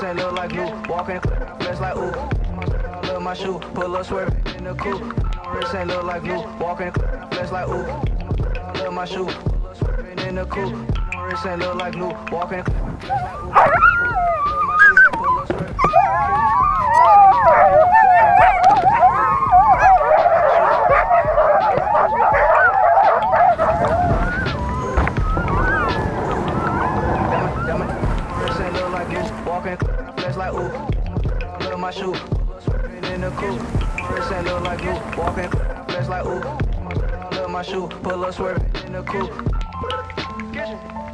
say look like you. Walk in the club, flex like ooh. I love my shoe, pull up swerving in the coupe. Wrist ain't look like you. Walk in the club, flex like ooh. I love my shoe, pull up swerving in the coupe. Wrist ain't look like you. Walk in the club, flex like ooh. My shoe, pull up swerving in the coupe. Like ooh, I love my shoe, swerving in the coupe. Wrist ain't look like you, walking, flex like ooh. I love my shoe, pull up swerving in the coupe.